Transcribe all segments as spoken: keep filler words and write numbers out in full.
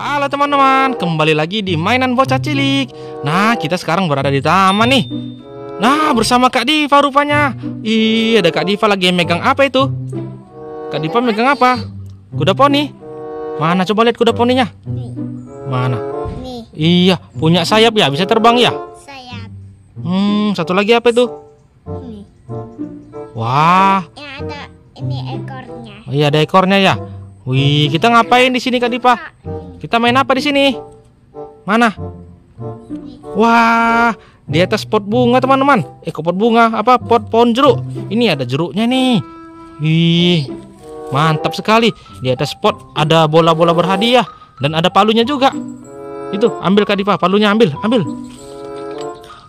Halo teman-teman, kembali lagi di Mainan Bocah Cilik. Nah, kita sekarang berada di taman nih. Nah, bersama Kak Diva rupanya. Iya, ada Kak Diva lagi megang apa itu? Kak Diva megang apa? Kuda poni. Mana, coba lihat kuda poninya. Mana? Nih. Iya, punya sayap ya, bisa terbang ya? Sayap. Hmm, satu lagi apa itu? Nih. Wah. Yang ada ini ekornya. Oh, iya, ada ekornya ya. Wih, kita ngapain di sini Kak Diva? Kita main apa di sini? Mana? Wah, di atas pot bunga teman-teman. Eh, kok pot bunga? Apa pot pohon jeruk? Ini ada jeruknya nih. Wih, mantap sekali. Di atas pot ada bola-bola berhadiah dan ada palunya juga. Itu, ambil Kak Diva, palunya ambil, ambil.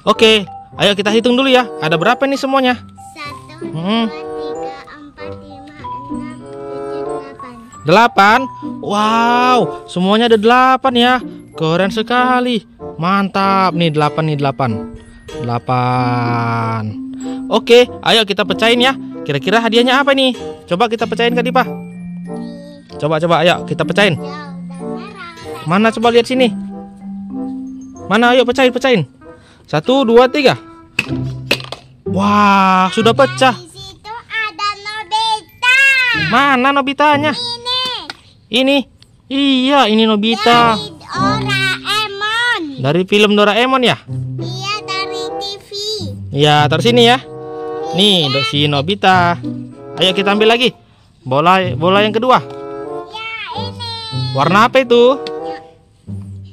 Oke, ayo kita hitung dulu ya. Ada berapa nih semuanya? Satu, hmm. dua, tiga, empat, lima, enam, tujuh, delapan. Delapan? Wow, semuanya ada delapan ya. Keren sekali. Mantap nih delapan nih delapan. Delapan. Oke, ayo kita pecahin ya. Kira-kira hadiahnya apa nih? Coba kita pecahin Kak Diva. Coba coba ayo kita pecahin. Mana, coba lihat sini. Mana, ayo pecahin pecahin. Satu, dua, tiga. Wah, sudah pecah. Di situ ada Nobita. Mana Nobitanya? Ini, iya ini Nobita. Dari Doraemon. Dari film Doraemon ya? Iya, dari T V. Iya, taruh sini ya. Nih, si Nobita. Ayo kita ambil lagi. Bola bola yang kedua. Iya, ini. Warna apa itu?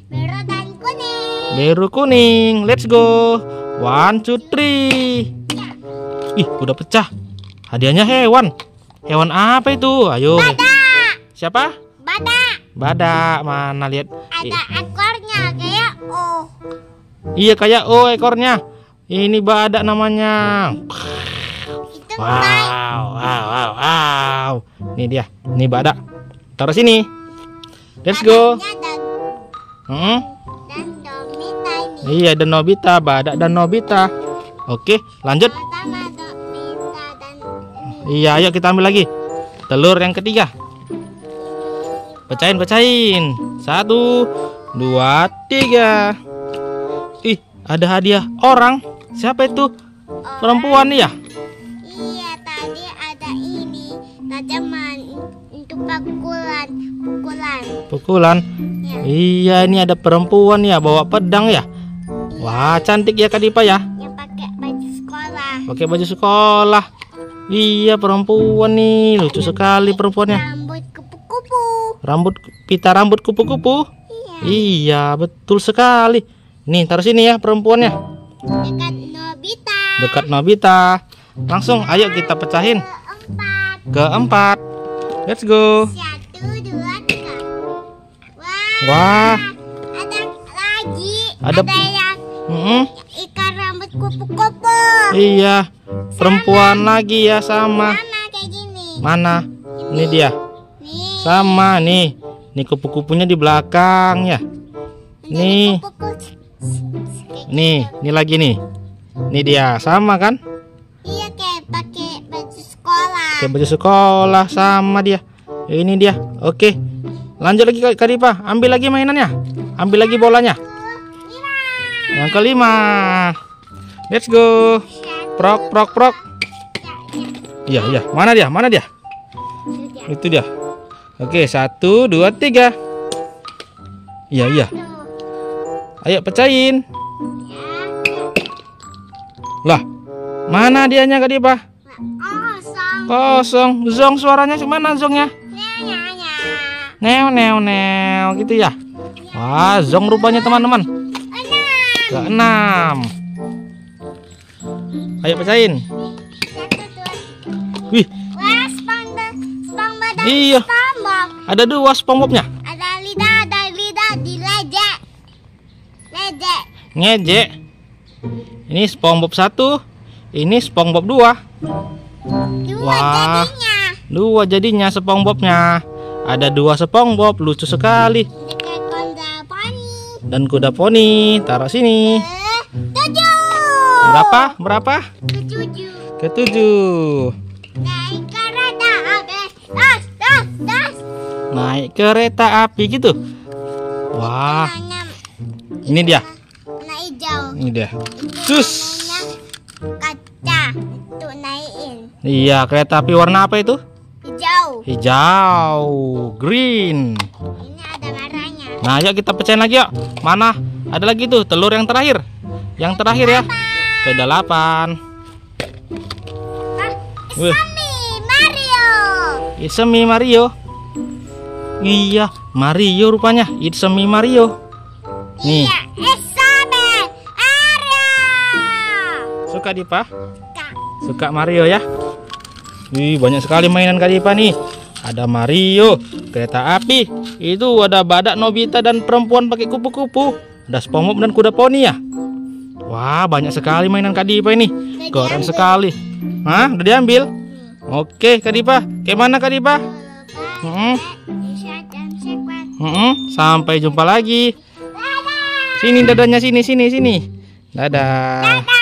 Biru dan kuning. Biru kuning. Let's go. One, two, three. Ya. Ih, udah pecah. Hadiahnya hewan. Hewan apa itu? Ayo. Bada. Siapa? Badak. Badak, mana lihat? Ada ekornya kayak O. Iya, kayak O ekornya. Ini badak namanya. Wow, wow, wow, wow. Ini dia, ini badak. Taruh sini. Let's go. Hmm? Dan Nobita ini. Iya, dan Nobita, badak dan Nobita. Oke, lanjut. Iya, ayo kita ambil lagi. Telur yang ketiga. Pecahin, pecahin. Satu, dua, tiga. Ih, ada hadiah orang. Siapa itu? Orang. Perempuan ya? Iya, tadi ada ini. Tajaman untuk pukulan. Pukulan. Pukulan? Ya. Iya, ini ada perempuan ya. Bawa pedang ya? Iya. Wah, cantik ya Kak Diva ya? Yang pakai baju sekolah. Pakai baju sekolah. Iya, perempuan nih. Lucu sekali perempuannya. Rambut pita rambut kupu-kupu. Iya. Iya, betul sekali. Nih, taruh sini ya perempuannya. Dekat Nobita. Dekat Nobita. Langsung nah, ayo kita pecahin. Keempat. Keempat. Let's go. Satu, dua, tiga. Wah. Wah. Ada lagi. Ada, ada yang mm-hmm. ikat rambut kupu-kupu. Iya. Perempuan sama. Lagi ya sama. Sama kayak gini. Mana? Ini, ini dia. Sama nih, nih kupu-kupunya di belakang ya. Nih, nih, nih lagi nih. Nih dia, sama kan? Iya, kayak pakai baju sekolah. Kayak baju sekolah sama dia. Ini dia. Oke, lanjut lagi Kak Diva, ambil lagi mainannya, ambil lagi bolanya. Yang kelima, let's go. Prok, prok, prok. Iya, iya. Mana dia? Mana dia? Itu dia. Oke, satu, dua, tiga. Iya, iya. Ayo pecahin. Lah, mana dianya Kak Diva? Kosong. Kosong. Zong suaranya kemana zongnya? Neo, neo, neo. Gitu ya. Wah, zong rupanya teman-teman. Keenam. Ayo pecahin. Wih. Iya. Ada dua SpongeBobnya. Ada lidah, ada lidah di lejek. Lejek. Ngejek. Ini SpongeBob satu, ini SpongeBob dua. Dua Wah. jadinya. Dua jadinya SpongeBobnya. Ada dua SpongeBob, lucu sekali. Dekat kuda poni. Dan kuda poni, taruh sini. Ketujuh. Berapa? Berapa? Ketujuh. Ketujuh. Naik kereta api. Naik kereta api gitu. Wah. Ini dia. Warna hijau. Ini dia. Cus. Kaca untuk naikin. Iya, kereta api warna apa itu? Hijau. Hijau, green. Ini ada warnanya. Nah, yuk kita pecahin lagi yuk. Mana? Ada lagi tuh telur yang terakhir. Yang terakhir ya. Kedalapan. Wih. Mario. It's me Mario. Iya, Mario rupanya. It's me Mario. Nih. Iya, it's me Mario. Suka Dipa? Suka. Suka Mario ya? Wih, banyak sekali mainan Kak Dipa nih. Ada Mario, kereta api. Itu ada badak Nobita dan perempuan pakai kupu-kupu. Ada SpongeBob dan kuda poni ya. Wah, banyak sekali mainan Kak Dipa ini. Keren sekali. Hah, udah diambil? Hmm. Oke, Kak Dipa. Gimana Kak Dipa? Hmm. Hmm. Sampai jumpa lagi. Dadah. Sini dadanya, sini sini sini. Dadah. Dadah.